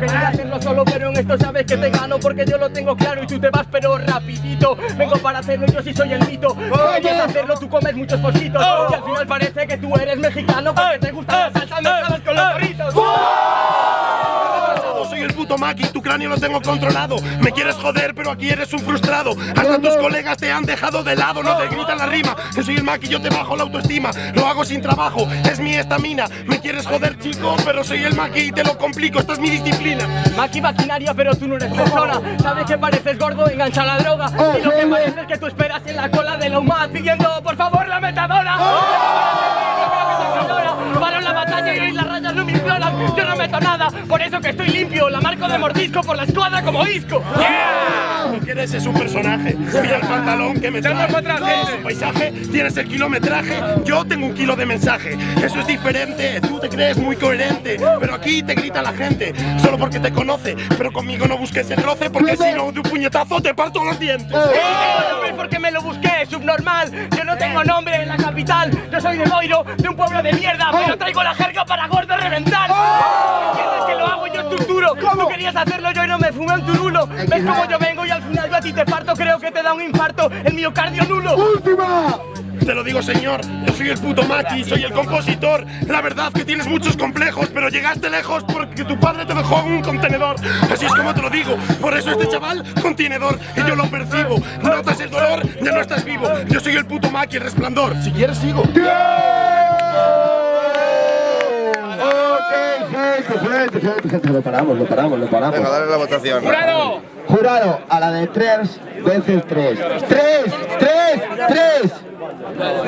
quería hacerlo solo, pero en esto sabes que te gano, porque yo lo tengo claro y tú te vas pero rapidito. Vengo para hacerlo, yo sí soy el mito. Puedes hacerlo, tú comes muchos pocitos y al final parece que tú eres mexicano porque te gusta la salsa mezcladas con los burritos. Soy el puto Maki, tu cráneo lo tengo controlado. Me quieres joder, pero aquí eres un frustrado. Hasta tus colegas te han dejado de lado, no te gritan la rima. Yo soy el Maki, yo te bajo la autoestima. Lo hago sin trabajo, es mi estamina. Me quieres joder, chico, pero soy el Maki y te lo complico, esta es mi disciplina. Maki maquinaria, pero tú no eres persona. Sabes que pareces gordo, engancha la droga. Y lo que parece es que tú esperas en la cola de la UMAD pidiendo, por favor, la metadona. Paro la batalla y las rayas no me imploran. Yo no meto nada, por eso que estoy limpio. La marco de mordisco por la escuadra como disco. Yeah. Lo que eres es un personaje. Mira el pantalón que me trae. Tienes un paisaje, tienes el kilometraje. Yo tengo un kilo de mensaje. Eso es diferente, tú te crees muy coherente, pero aquí te grita la gente solo porque te conoce. Pero conmigo no busques el roce, porque si no, de un puñetazo te parto los dientes. Porque me lo busqué, subnormal. Yo no tengo nombre en la capital. Yo soy de Boiro, de un pueblo de mierda, pero traigo la jerga para gordo reventar. ¿Entiendes que lo hago y yo estructuro? Tú querías hacerlo yo y no me fumé un turulo. ¿Ves cómo yo vengo y al final yo a ti te parto? Creo que te da un infarto, el miocardio nulo. ¡Última! Te lo digo, señor, yo soy el puto Maki, soy el compositor. La verdad que tienes muchos complejos, pero llegaste lejos porque tu padre te dejó en un contenedor. Así es como te lo digo, por eso este chaval, contenedor, y yo lo percibo. Notas el dolor, ya no estás vivo. Yo soy el puto Maki, el resplandor. Si quieres, sigo. Gente, lo paramos. Venga, dale la votación. ¡Jurado! Jurado, a la de 3 veces 3. ¡3! ¡3! ¡3!